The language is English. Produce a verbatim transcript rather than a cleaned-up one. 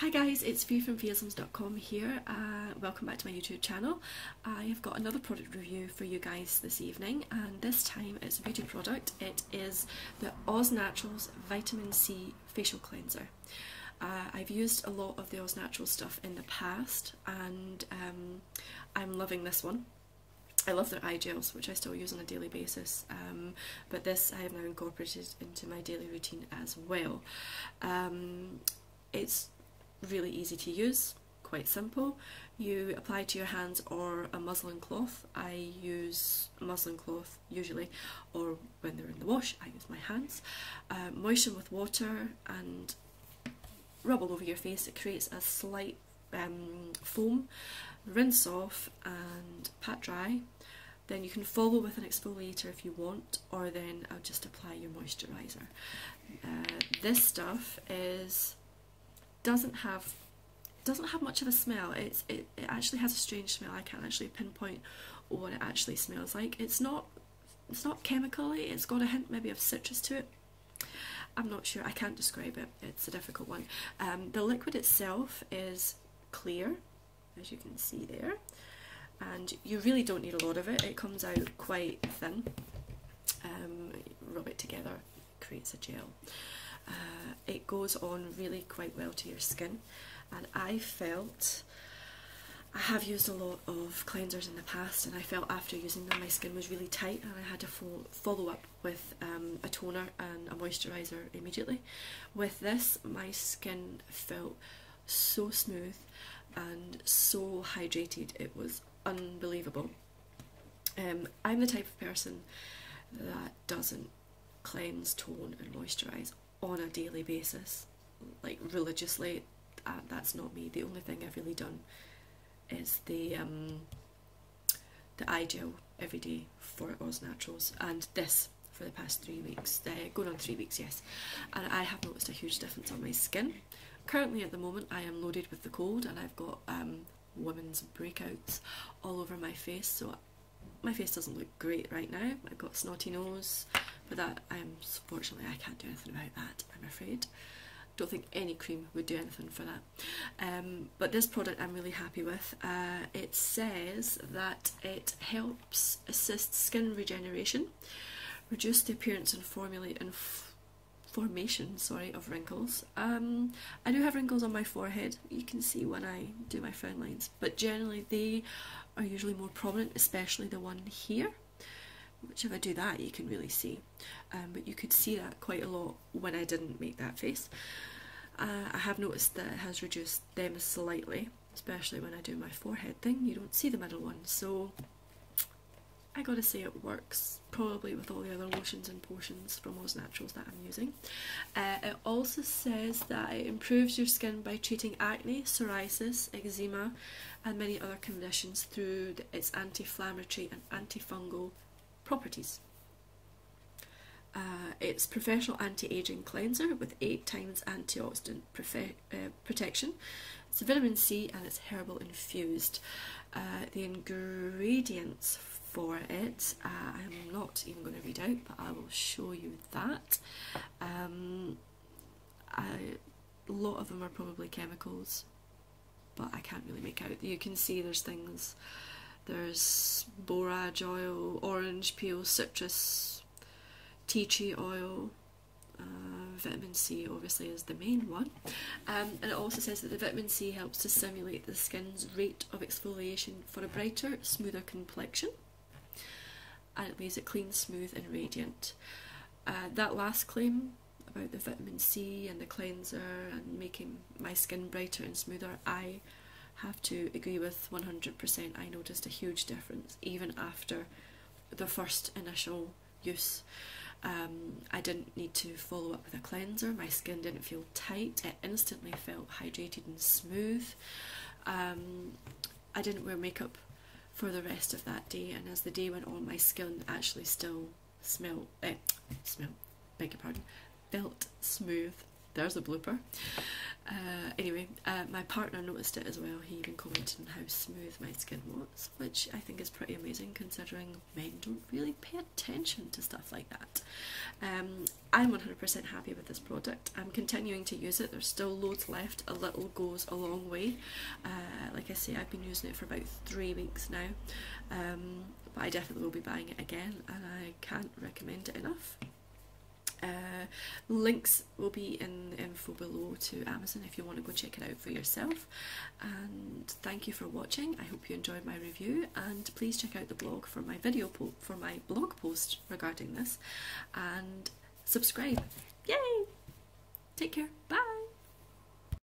Hi guys, it's Fee from Feeisms dot com here. Uh, welcome back to my YouTube channel. I have got another product review for you guys this evening, and this time it's a beauty product. It is the Oz Naturals Vitamin C Facial Cleanser. Uh, I've used a lot of the Oz Naturals stuff in the past, and um, I'm loving this one. I love their eye gels, which I still use on a daily basis, um, but this I have now incorporated into my daily routine as well. Um, it's really easy to use, quite simple. You apply to your hands or a muslin cloth. I use muslin cloth usually, or when they're in the wash I use my hands. Uh, moisten with water and rub all over your face. It creates a slight um, foam. Rinse off and pat dry. Then you can follow with an exfoliator if you want, or then I'll just apply your moisturiser. Uh, this stuff is doesn't have doesn't have much of a smell. It's it, it actually has a strange smell. I can't actually pinpoint what it actually smells like. It's not it's not chemically. It's got a hint maybe of citrus to it. I'm not sure. I can't describe it. It's a difficult one. Um, the liquid itself is clear, as you can see there, and you really don't need a lot of it. It comes out quite thin. Um, rub it together, it creates a gel. Uh, it goes on really quite well to your skin, and I felt, I have used a lot of cleansers in the past, and I felt after using them my skin was really tight, and I had to fo follow up with um, a toner and a moisturiser immediately. With this, my skin felt so smooth and so hydrated. It was unbelievable. Um, I'm the type of person that doesn't cleanse, tone and moisturise on a daily basis, like religiously. Uh, that's not me. The only thing I've really done is the um, the eye gel every day for Oz Naturals, and this for the past three weeks, uh, going on three weeks, yes. And I have noticed a huge difference on my skin. Currently at the moment I am loaded with the cold, and I've got um, women's breakouts all over my face, so my face doesn't look great right now. I've got a snotty nose, but that, I'm, fortunately I can't do anything about that, I'm afraid. Don't think any cream would do anything for that. Um, but this product I'm really happy with. Uh, it says that it helps assist skin regeneration, reduce the appearance and formulate and formation, sorry, of wrinkles. Um, I do have wrinkles on my forehead. You can see when I do my frown lines, but generally they are usually more prominent, especially the one here, which if I do that you can really see. Um, but you could see that quite a lot when I didn't make that face. Uh, I have noticed that it has reduced them slightly, especially when I do my forehead thing. You don't see the middle one, so I gotta say it works, probably with all the other lotions and potions from Oz Naturals that I'm using. Uh, it also says that it improves your skin by treating acne, psoriasis, eczema and many other conditions through its anti-inflammatory and antifungal properties. Uh, it's professional anti-aging cleanser with eight times antioxidant uh, protection. It's vitamin C and it's herbal infused. Uh, the ingredients for it, uh, I'm not even going to read out, but I will show you that. Um, I, a lot of them are probably chemicals, but I can't really make out. You can see there's things. There's borage oil, orange peel, citrus, tea tree oil, uh, vitamin C obviously is the main one. Um, and it also says that the vitamin C helps to stimulate the skin's rate of exfoliation for a brighter, smoother complexion. And it leaves it clean, smooth and radiant. Uh, that last claim about the vitamin C and the cleanser and making my skin brighter and smoother, I have to agree with one hundred percent. I noticed a huge difference even after the first initial use. Um, I didn't need to follow up with a cleanser. My skin didn't feel tight. It instantly felt hydrated and smooth. Um, I didn't wear makeup for the rest of that day, and as the day went on my skin actually still smelled, eh, smelled, beg your pardon, felt smooth There's a blooper. Uh, anyway, uh, my partner noticed it as well. He even commented on how smooth my skin was, which I think is pretty amazing considering men don't really pay attention to stuff like that. Um, I'm one hundred percent happy with this product. I'm continuing to use it. There's still loads left. A little goes a long way. Uh, like I say, I've been using it for about three weeks now, um, but I definitely will be buying it again, and I can't recommend it enough. Uh, links will be in the info below to Amazon if you want to go check it out for yourself. And thank you for watching. I hope you enjoyed my review, and please check out the blog for my video po for my blog post regarding this, and subscribe. Yay! Take care. Bye.